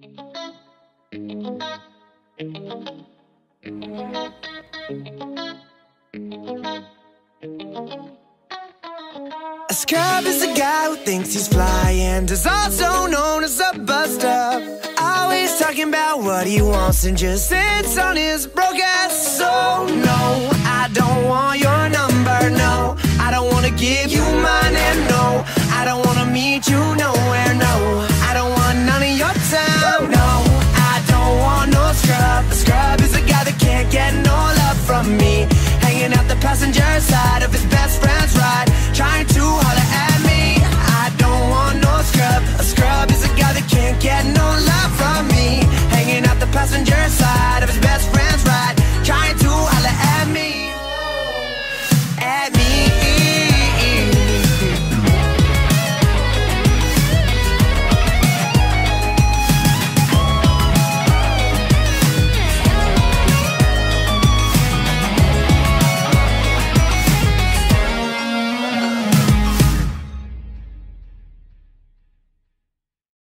A scrub is a guy who thinks he's fly and is also known as a bust-up. Always talking about what he wants and just sits on his broke ass soul. No, I don't want your number, no, I don't want to give you mine, and no, I don't want to meet you nowhere, no, I don't want none of your time.